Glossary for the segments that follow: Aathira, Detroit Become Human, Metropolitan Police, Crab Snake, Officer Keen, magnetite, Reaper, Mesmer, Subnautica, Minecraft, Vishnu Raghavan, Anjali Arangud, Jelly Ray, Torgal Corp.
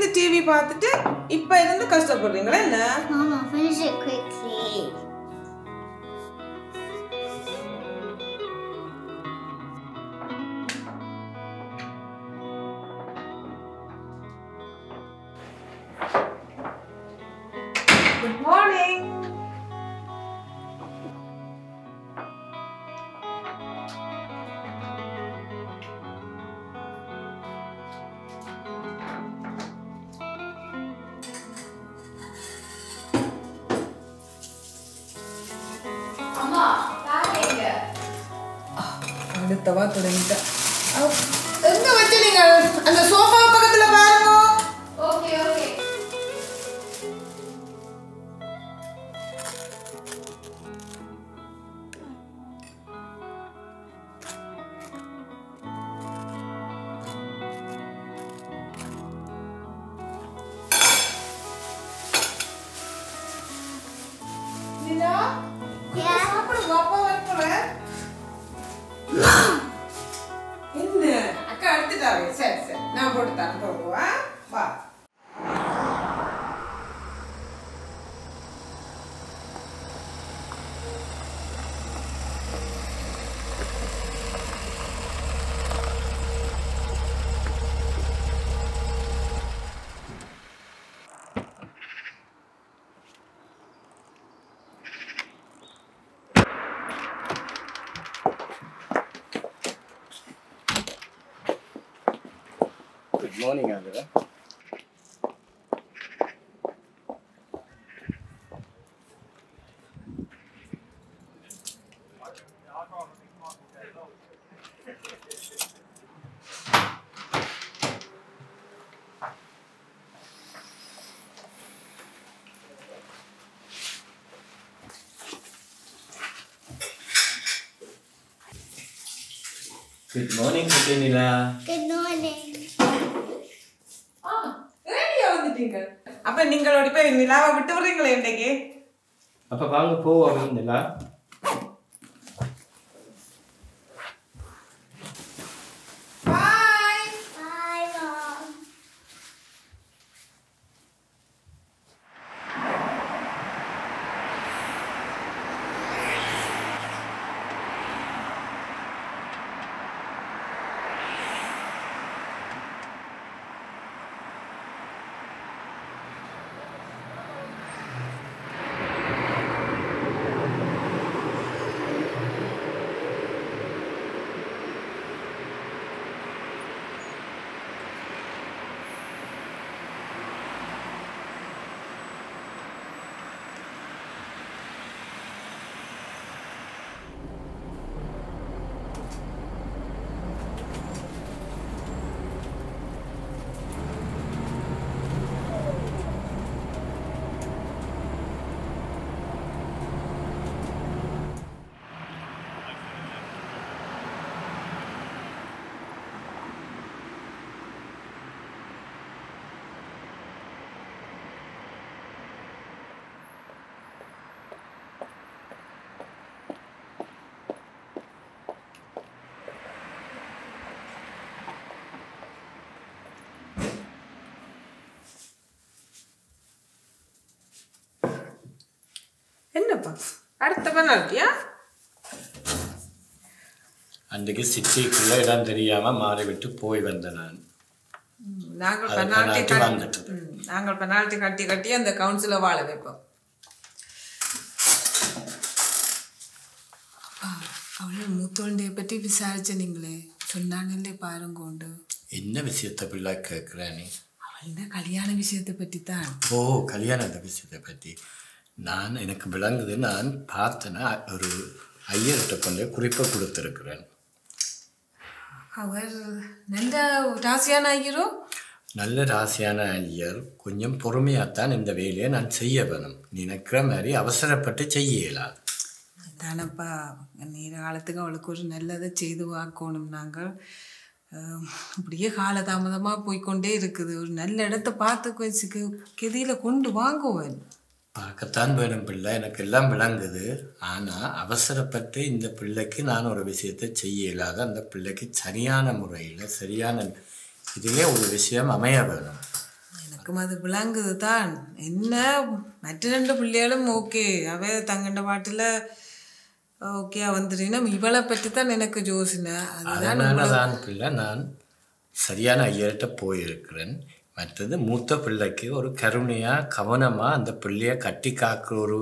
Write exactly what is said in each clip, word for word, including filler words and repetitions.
the T V path, it by the customer. Mama, finish it quickly. Good morning. I will tell you about the sofa. Okay, okay. Nina? Yeah. Set, set. Now go to that door. Wow. Good morning, Aathira. Good morning, Sutanila. Good morning. Appa ningal odi poi nilava vittu varringala endege appa vaanga povu avindala bye bye mom At the penalty, yeah? And the city cleared under Yama Marivet to Poi Vandanan. Nangle penalty, Nangle penalty, Katikati, and the Council of Alavepo. Only Muton de Petit Visage in England, Sundan in the Parangondo. It never sees the black granny. The Kalyana visit the Petitan. Oh, Kalyana visit the Petit. நான் எனக்கு விளங்குது நான் பார்த்தனா ஒரு ஐயர்ட்ட கொண்டு குறிப்பு கொடுத்திருக்கிறேன் அவர் நல்ல ராசியான ஐயரோ நல்ல ராசியான ஐயர் கொஞ்சம் பொறுமையாத்தான் இந்த வேலையை நான் செய்ய வேணும் நினைக்கிற மாதிரி அவசரப்பட்டு செய்யலாம் தானப்பா நீர் காலத்துக்கு அவளுக்கு ஒரு நல்லதை செய்து வாக்கணும் நாங்கள் அப்படியே காலதாமதமா போய் கொண்டே இருக்குது ஒரு நல்ல இடத்தை பார்த்து கொஞ்சிக்கு கெதியில கொண்டு வாங்குவேன் Pakatan Bernam Pilla and a Kilam Belangade, Anna, Avasarapate in the Pilakin or Visita Chayela, and the Pilakit Sariana Muraila, Sariana, Idea Visha Mamea Bernam. எனக்கும் அது விளங்குது தான். என்ன மற்ற ரெண்டு பிள்ளைகளும் ஓகே, அவ தங்கண்ட பாட்டில் ஓகே வந்துட்டீங்கன்னா இவளை பற்றி தான் எனக்கு யோசனை. அதனால தான் பிள்ளை நான் சரியான ஐயர்கிட்ட போயிருக்கிறேன். மற்றது மூத்த பிள்ளைக்கு ஒரு கருணையாக கவனமாக அந்த பிள்ளையை கட்டி காக்கிற ஒரு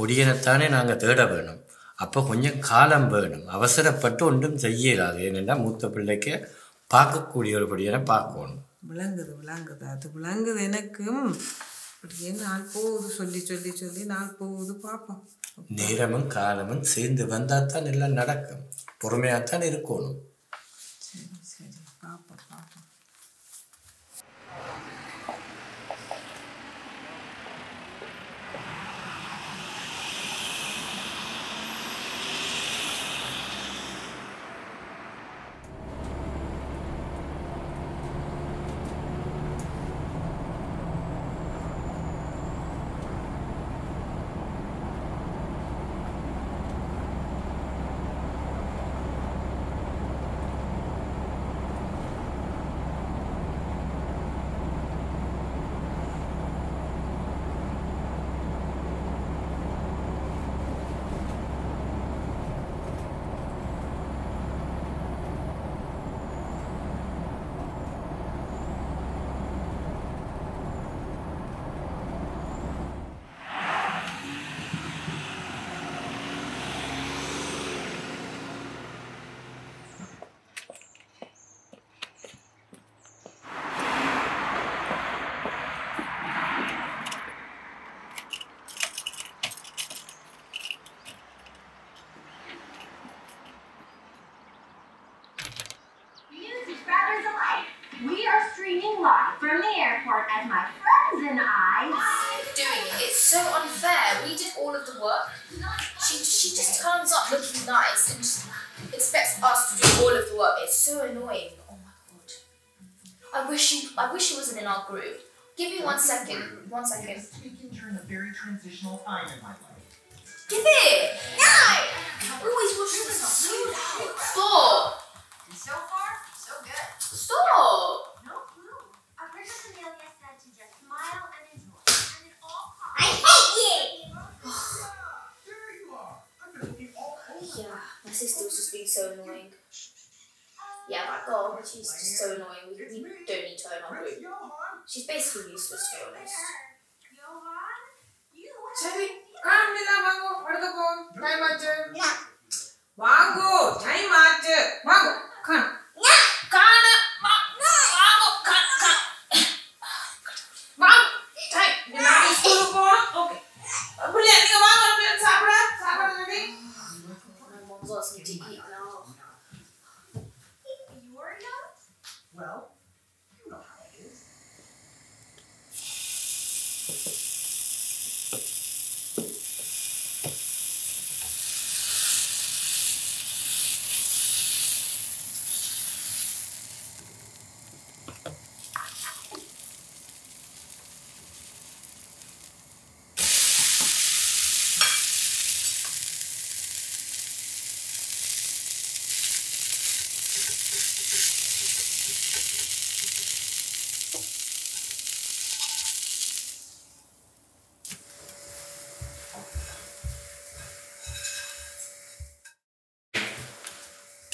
பொடியனைத்தானே நாங்கள் தேட வேணும். அப்போ கொஞ்சம் காலம் வேணும், அவசரப்பட்டு ஒன்றும் செய்யலாது. ஏன்னா மூத்த பிள்ளைக்கு பார்க்கக்கூடிய ஒரு பொடியனை பார்க்கணும். விளங்குது விளங்குது அது விளங்குது எனக்கும். அப்படியே நாள் போகுது, சொல்லி சொல்லி சொல்லி நாள் போகுது. பார்ப்போம், நேரமும் காலமும் சேர்ந்து வந்தால் தான் எல்லாம் நடக்கும். பொறுமையாகத்தான் இருக்கணும். சரி சரி பார்ப்போம் பார்ப்போம். Group. Give me one second. One second. Speaking during a very transitional time in my life. Give it! No! We're always watching this so loud. Stop! And so far, so good. Stop! No, no. I heard the meal yesterday to just smile and enjoy. And it all costs. I hate you! There you are. I'm gonna be all over. Yeah, my sister was just being so annoying. Yeah, that girl, she's just so annoying. We, we don't need her in our group. She's basically useless, to be honest. Shelly, come here, Mango. Where the phone? Time out. Yeah. Mango, time out. Mango, come. Yeah. Come. Mango, Mango, come, come. Mango, time. You know the school phone? Okay. Put it in the Mango. Put it in Sabra. Sabra, ready? My mom's asking to eat now. Well, you know how it is.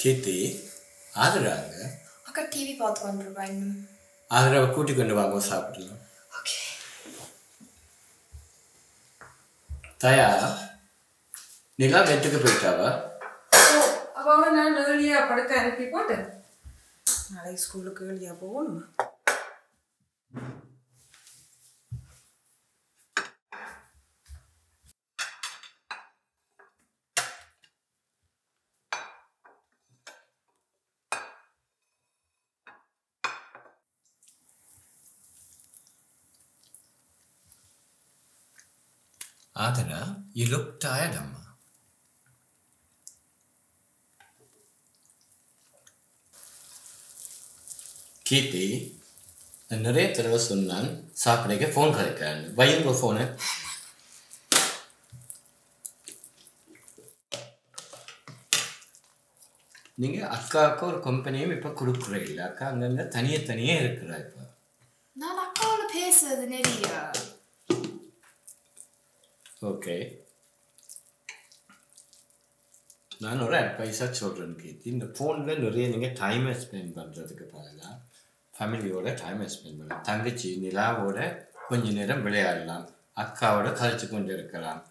Ketti ஆதராங்க அக்கா TV பார்த்து கொண்டிருப்பாங்க. ஆதராவை கூட்டி கொண்டு வாங்க, சாப்பிடலாம். Okay தயா நிலா வெட்டுக்கு போயிட்டாவா? அவளை நான் ஏர்லியா படுக்க அனுப்பி போட்டேன். நாளைக்கு ஸ்கூலுக்கு ஏர்லியா போகணுமா? Aathira, you look tired, Amma. Keethi, the narrator was Sunnan, Sapreke phone her. Why you go phone it? Ninga Akka or company, Mipa Kurukre, Laka, and then the Tanya Tanya Rekra. நான் அக்காவோட பேசுறது நிறைய. Okay, நான் ஒரு அட்வைஸாக சொல்கிறேனுக்கு இந்த ஃபோனில் நிறைய நீங்கள் டைமை ஸ்பெண்ட் பண்ணுறதுக்கு பதிலாக ஃபேமிலியோட டைமை ஸ்பெண்ட் பண்ணலாம். தங்கச்சி நிலாவோட கொஞ்ச நேரம் விளையாடலாம், அக்காவோட கழிச்சு கொண்டு இருக்கலாம்.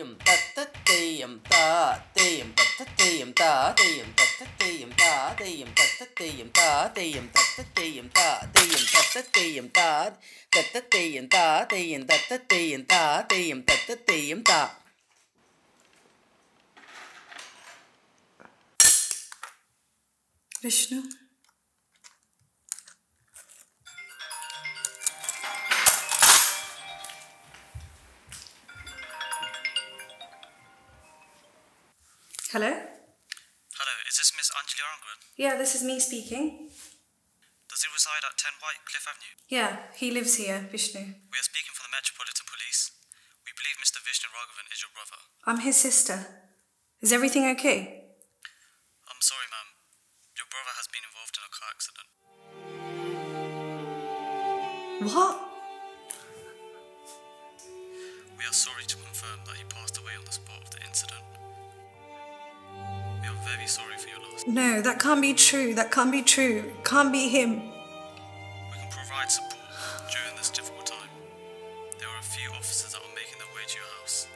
Tayum tata tayum ta tayum tata tayum ta tayum tata tayum ta tayum tata tayum ta tayum tata tayum ta tayum tata tayum ta tata tayum ta tayum tata tayum ta tayum tata tayum ta. Vishnu. Hello? Hello, is this Miss Anjali Arangud? Yeah, this is me speaking. Does he reside at ten Whitecliff Avenue? Yeah, he lives here, Vishnu. We are speaking for the Metropolitan Police. We believe Mister Vishnu Raghavan is your brother. I'm his sister. Is everything okay? I'm sorry, ma'am. Your brother has been involved in a car accident. What? We are sorry to confirm that he passed away on the spot of the incident. Very sorry for your loss. No, that can't be true. That can't be true. Can't be him. We can provide support during this difficult time. There are a few officers that are making their way to your house.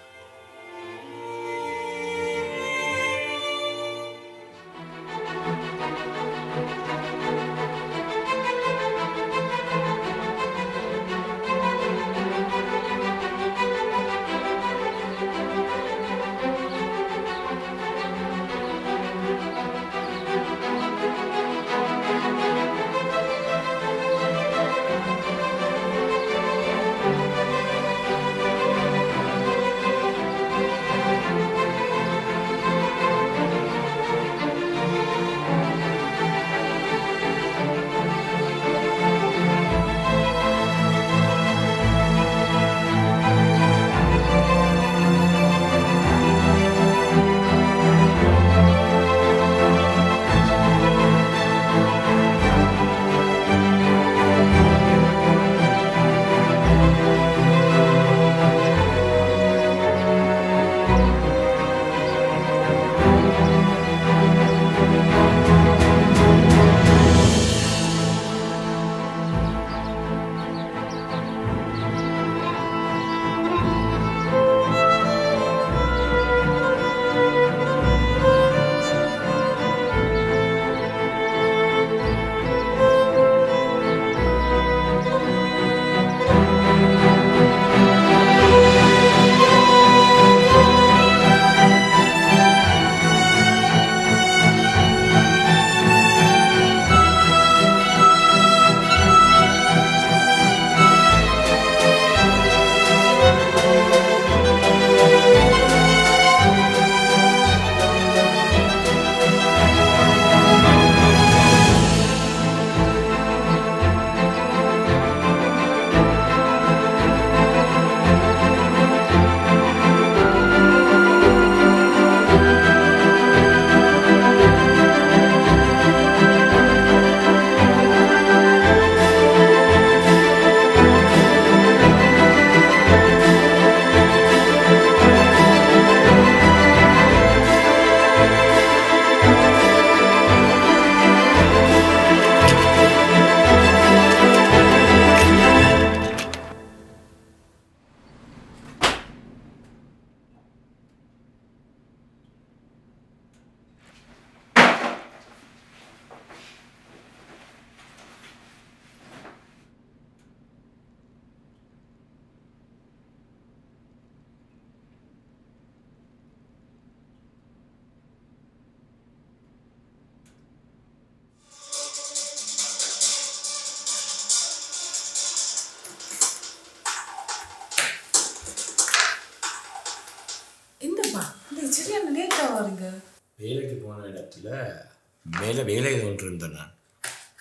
மேலே வேலை ஒன்று இருந்தேன் நான்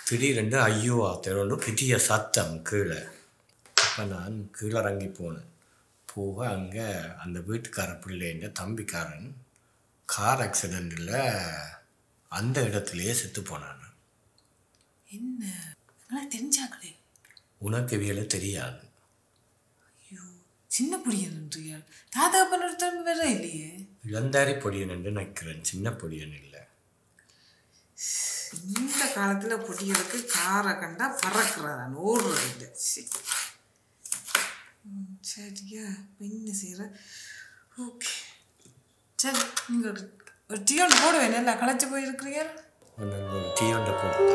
திடீரென்று ஐயோ ஆத்திரண்டு பெரிய சத்தம் கீழே அப்போ நான் கீழே இறங்கி போனேன் போக அங்கே அந்த வீட்டுக்கார பிள்ளைங்க தம்பிக்காரன் கார் ஆக்சிடெண்ட்டில் அந்த இடத்துலையே செத்து போனான் என்ன தெரிஞ்சாங்களே உனக்கு வேலை தெரியாது ஐயோ சின்ன பொடியன் தாத்தா பண்ணுறது வேற இல்லையே இளந்தாரி பொடியன் என்று நினைக்கிறேன் சின்ன பொடியன் இல்லை இந்த காலத்தில் பொடிகளுக்கு காரை கண்டா பறக்கிறதான் ஓடுறது இல்லை சரியா என்ன செய்கிற Okay. Chal, you guys. Or tea on board, right? Na, lakhala chapo irukriya. No, no, no. Tea on the board.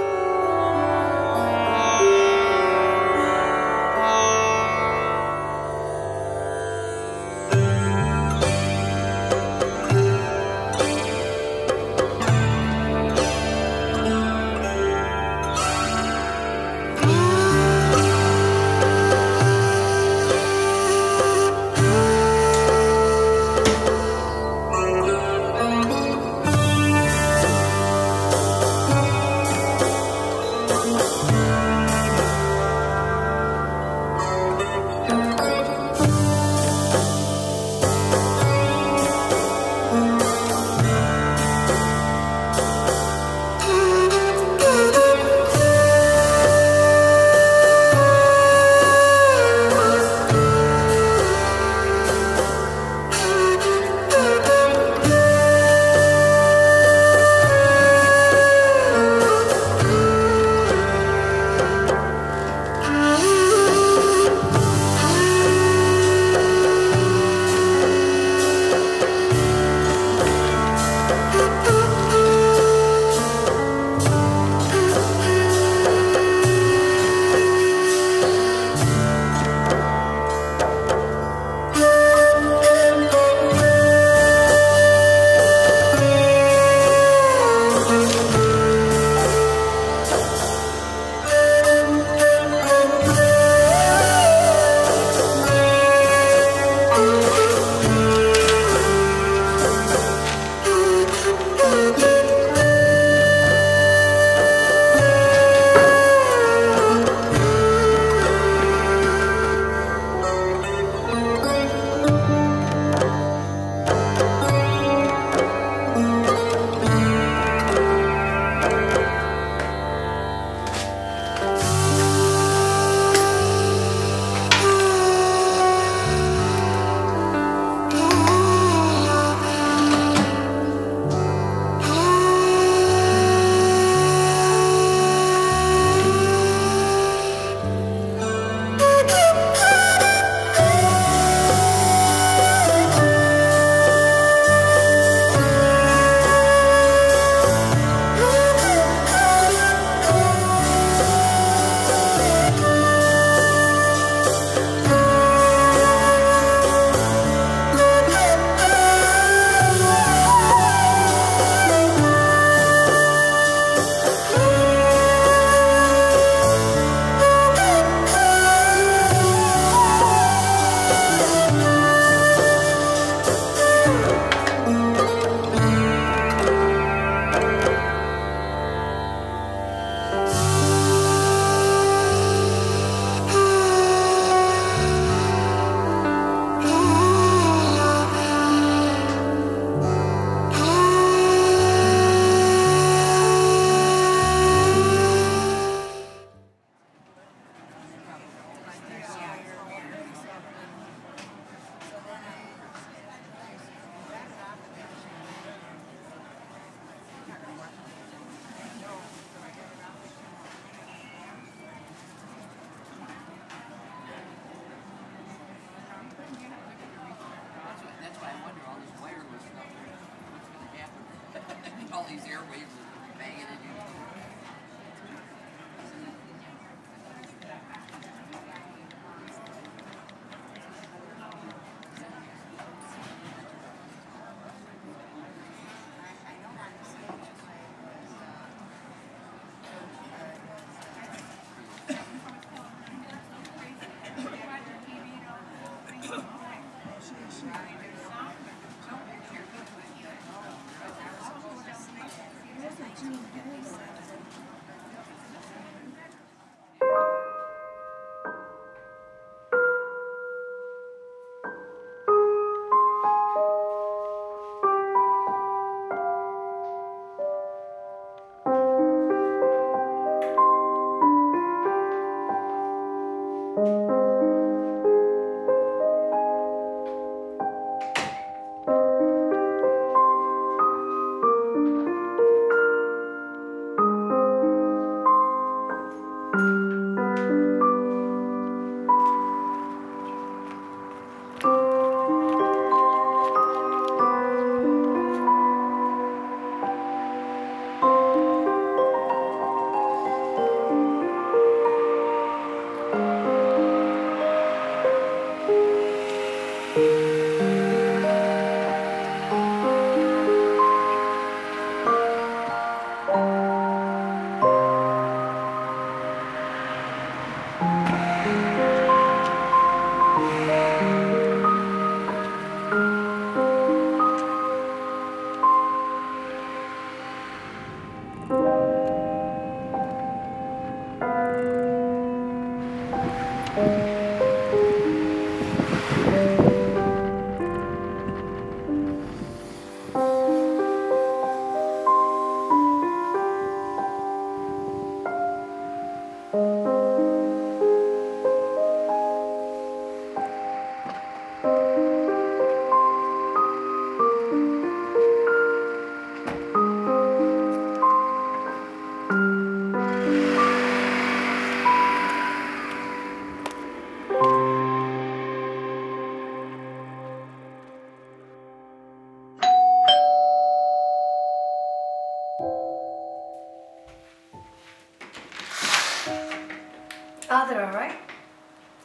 Aathira, right?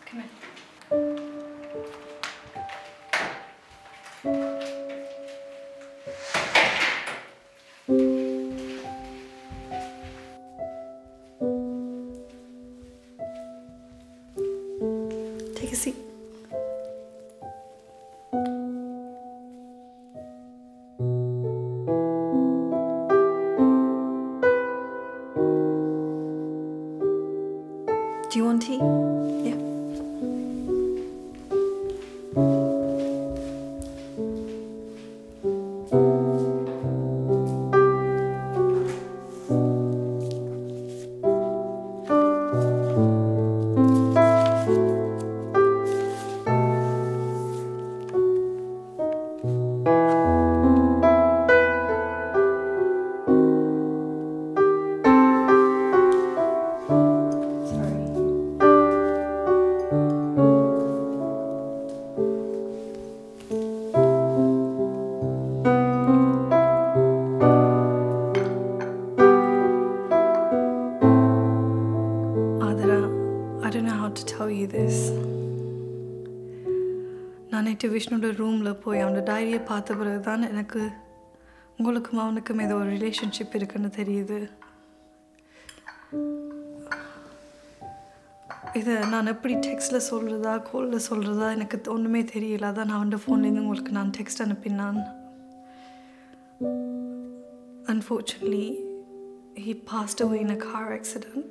Come in. Take a seat. Do you want tea? Yeah. I don't know how to tell you this. நான் நேற்று விஷ்ணுவோட ரூம்ல போய் அவனோட டைரியை பார்த்த பிறகு தான் எனக்கு உங்களுக்கும் அவனுக்கும் ஏதோ ஒரு ரிலேஷன்ஷிப் இருக்குன்னு தெரியுது. இதை நான் எப்படி டெக்ஸ்ட்ல சொல்றதா கால்ல சொல்றதா எனக்கு ஒண்ணுமே தெரியல. அதான் நான் அவனோட ஃபோன்ல இருந்து உங்களுக்கு நான் டெக்ஸ்ட் அனுப்பினான். Unfortunately, he passed away in a car accident.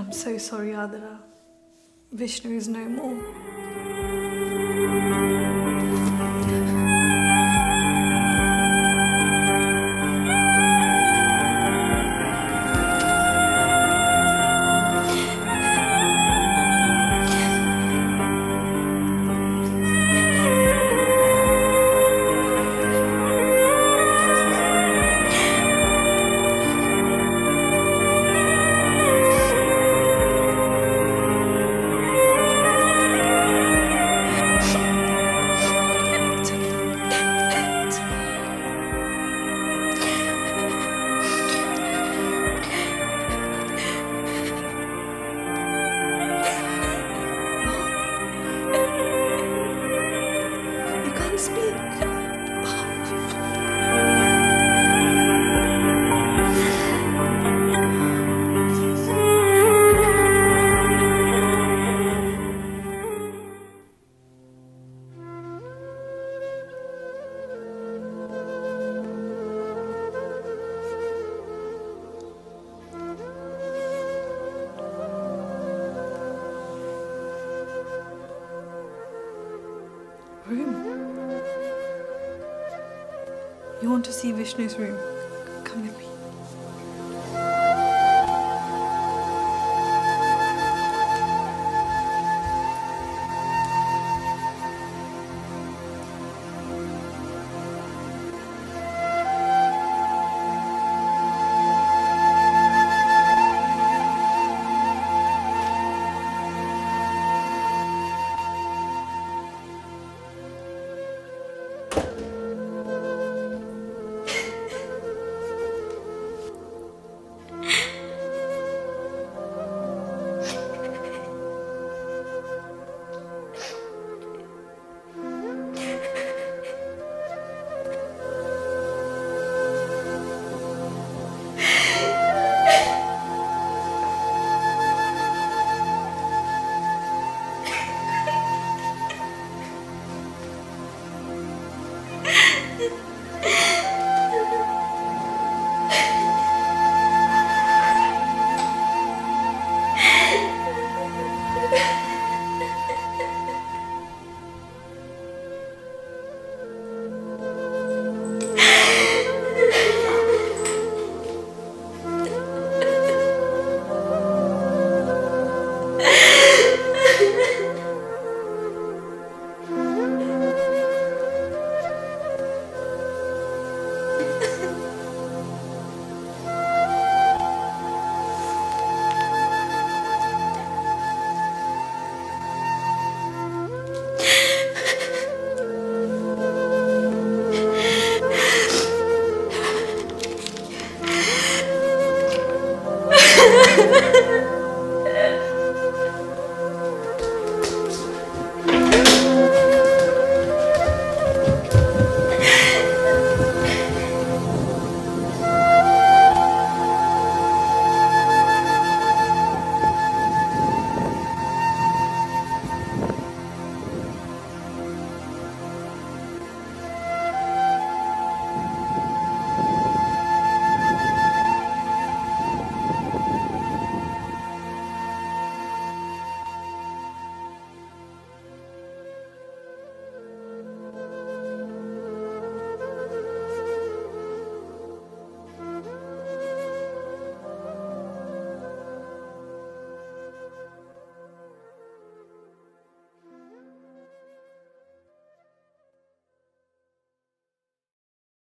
I'm so sorry, Aathira. Vishnu is no more. Room? You want to see Vishnu's room? Come with me.